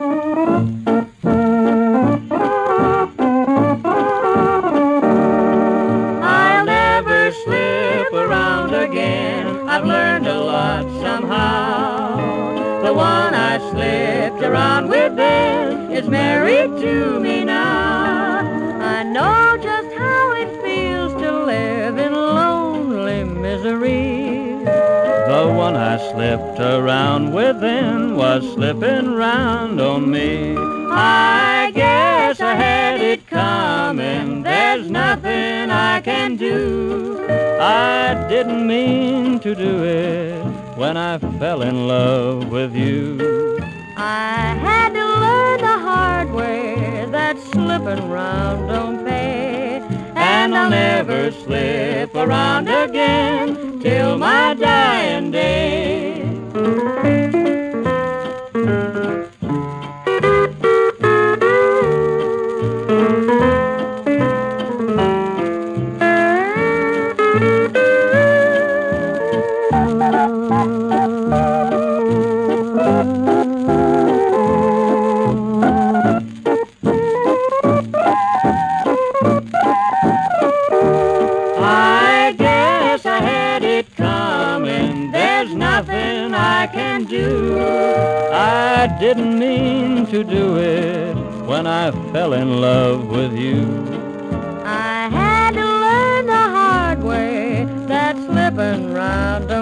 I'll never slip around again. I've learned a lot somehow. The one I slipped around with then is married to me now. I know just how it feels to live in lonely misery. The one I slipped around with then was slipping round on me. I guess I had it coming, there's nothing I can do. I didn't mean to do it when I fell in love with you. I had to learn the hard way that slipping round don't pay. And I'll never slip around again till my dying day. Nothing I can do. I didn't mean to do it when I fell in love with you. I had to learn the hard way that slipping round